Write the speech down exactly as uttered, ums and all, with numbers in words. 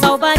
sau ba